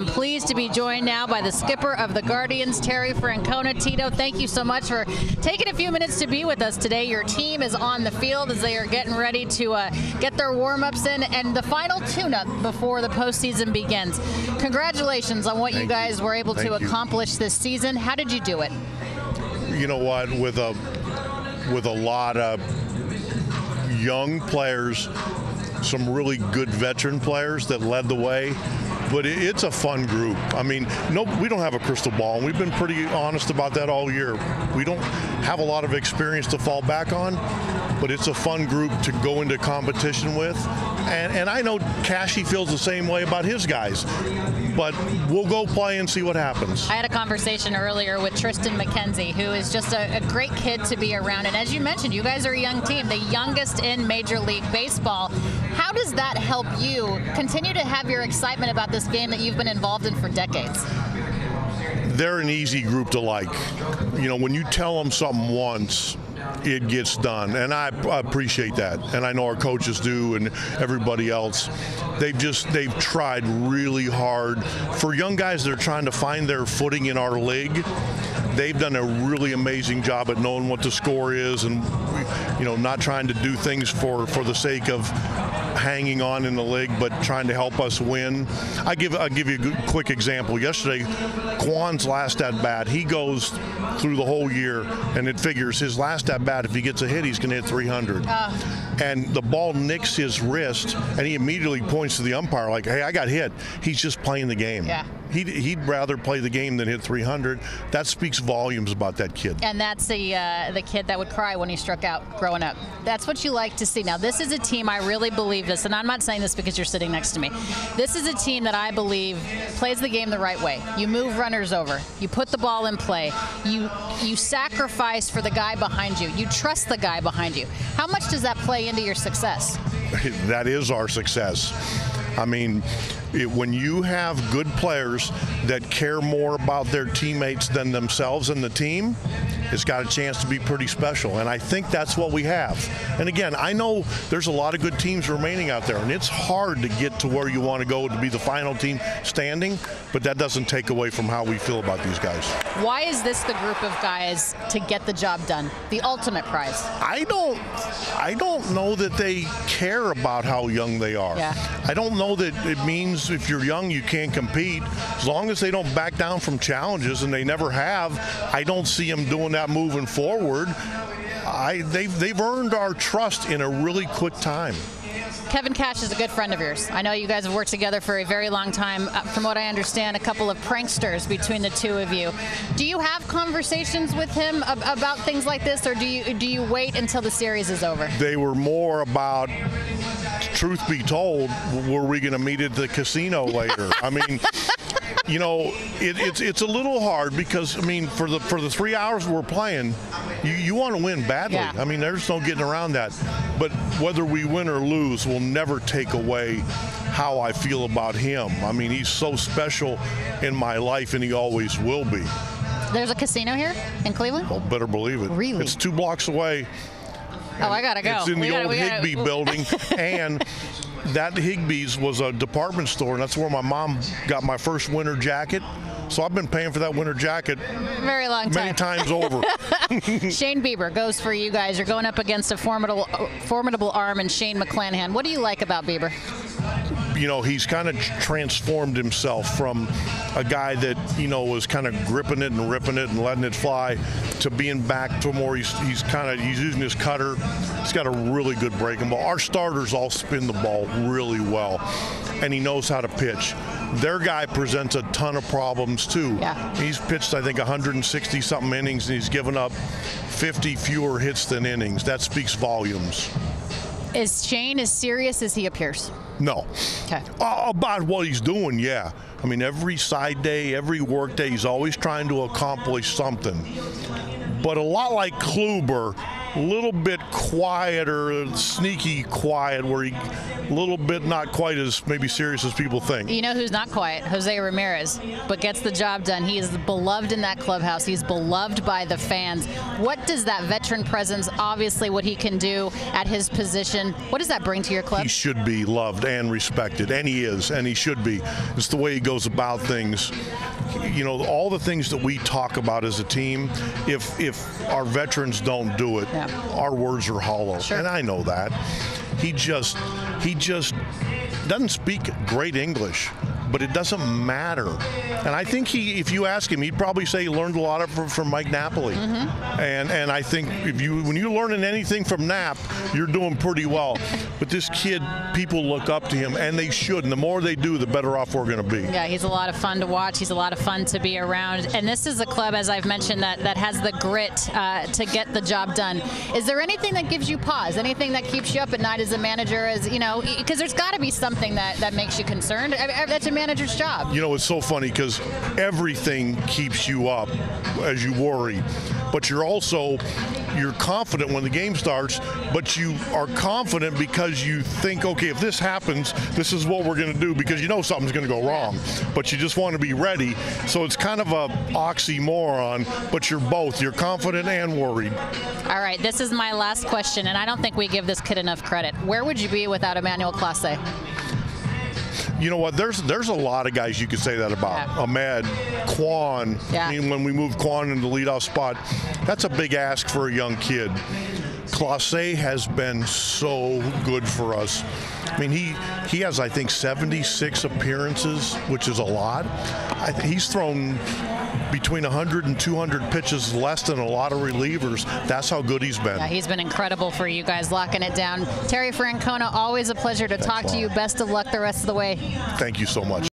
am pleased to be joined now by the skipper of the Guardians, Terry Francona. Tito, thank you so much for taking a few minutes to be with us today. Your team is on the field as they are getting ready to get their warm-ups in and the final tune-up before the postseason begins. Congratulations on what you guys were able to accomplish this season. How did you do it? You know what, with a lot of young players, some really good veteran players that led the way, but it's a fun group. I mean, no, we don't have a crystal ball, and we've been pretty honest about that all year. We don't have a lot of experience to fall back on, but it's a fun group to go into competition with. And I know Cashy feels the same way about his guys, but we'll go play and see what happens. I had a conversation earlier with Tristan McKenzie, who is just a great kid to be around. And as you mentioned, you guys are a young team, the youngest in Major League Baseball. How does that help you continue to have your excitement about this game that you've been involved in for decades? They're an easy group to like. You know, when you tell them something once, it gets done, and I appreciate that, and I know our coaches do and everybody else. They've tried really hard. For young guys that are trying to find their footing in our league, they've done a really amazing job at knowing what the score is and, you know, not trying to do things for the sake of hanging on in the league, but trying to help us win. I'll give you a quick example. Yesterday, Kwan's last at bat, he goes through the whole year, and it figures his last at bat, if he gets a hit, he's going to hit 300. And the ball nicks his wrist, and he immediately points to the umpire like, hey, I got hit. He's just playing the game. Yeah. He'd rather play the game than hit 300. That speaks volumes about that kid. And that's the kid that would cry when he struck out growing up. That's what you like to see. Now, this is a team, I really believe this, and I'm not saying this because you're sitting next to me. This is a team that I believe plays the game the right way. You move runners over. You put the ball in play. You sacrifice for the guy behind you. You trust the guy behind you. How much does that play into your success? That is our success. I mean, when you have good players that care more about their teammates than themselves and the team, it's got a chance to be pretty special. And I think that's what we have. And again, I know there's a lot of good teams remaining out there, and it's hard to get to where you want to go to be the final team standing, but that doesn't take away from how we feel about these guys. Why is this the group of guys to get the job done, the ultimate prize? I don't know that they care about how young they are. Yeah. I don't know that it means if you're young you can't compete. As long as they don't back down from challenges, and they never have, I don't see them doing that moving forward. They've earned our trust in a really quick time. Kevin Cash is a good friend of yours. I know you guys have worked together for a very long time. From what I understand, a couple of pranksters between the two of you. Do you have conversations with him about things like this, or do you wait until the series is over? They were more about, truth be told, were we going to meet at the casino later? I mean, you know, it's a little hard because, I mean, for the 3 hours we're playing, you want to win badly. Yeah. I mean, there's no getting around that. But whether we win or lose will never take away how I feel about him. I mean, he's so special in my life, and he always will be. There's a casino here in Cleveland? Well, better believe it. Really? It's 2 blocks away. Oh, I gotta go. It's in the old Higby building, and that Higby's was a department store, and that's where my mom got my first winter jacket. So I've been paying for that winter jacket very long time. Many times over. Shane Bieber goes for you guys. You're going up against a formidable arm in Shane McClanahan. What do you like about Bieber? You know, he's kind of transformed himself from a guy that, you know, was kind of gripping it and ripping it and letting it fly to being back to more, he's using his cutter. He's got a really good breaking ball. Our starters all spin the ball really well, and he knows how to pitch. Their guy presents a ton of problems too. Yeah. He's pitched, I think, 160 something innings, and he's given up 50 fewer hits than innings. That speaks volumes. Is Shane as serious as he appears? No. Okay. About what he's doing, yeah. I mean, every side day, every work day, he's always trying to accomplish something. But a lot like Kluber, a little bit quieter, sneaky quiet, where he a little bit not quite as maybe serious as people think. You know who's not quiet? Jose Ramirez, but gets the job done. He is beloved in that clubhouse. He's beloved by the fans. What does that veteran presence, obviously what he can do at his position, what does that bring to your club? He should be loved and respected, and he is, and he should be. It's the way he goes about things. You know, all the things that we talk about as a team, if our veterans don't do it, yeah, our words are hollow. Sure. And I know that. He just doesn't speak great English, but it doesn't matter. And I think if you ask him, he'd probably say he learned a lot from Mike Napoli. Mm-hmm. And I think when you're learning anything from Nap, you're doing pretty well. But this kid, people look up to him, and they should. And the more they do, the better off we're going to be. Yeah, he's a lot of fun to watch. He's a lot of fun to be around. And this is a club, as I've mentioned, that has the grit to get the job done. Is there anything that gives you pause? Anything that keeps you up at night as a manager? As you know, because there's got to be something that makes you concerned. That's a manager's job. You know, it's so funny because everything keeps you up as you worry, but you're confident when the game starts, but you are confident because you think, okay, if this happens, this is what we're going to do, because you know something's going to go wrong, but you just want to be ready. So it's kind of a oxymoron, but you're both. You're confident and worried. All right, this is my last question, and I don't think we give this kid enough credit. Where would you be without Emmanuel Classe? You know what, there's a lot of guys you could say that about. Yeah. Amed, Kwan. Yeah. I mean, when we moved Kwan into the leadoff spot, that's a big ask for a young kid. Classe has been so good for us. I mean, he has, I think, 76 appearances, which is a lot. He's thrown between 100 and 200 pitches less than a lot of relievers. That's how good he's been. Yeah, he's been incredible for you guys, locking it down. Terry Francona, always a pleasure to talk to you. Best of luck the rest of the way. Thank you so much.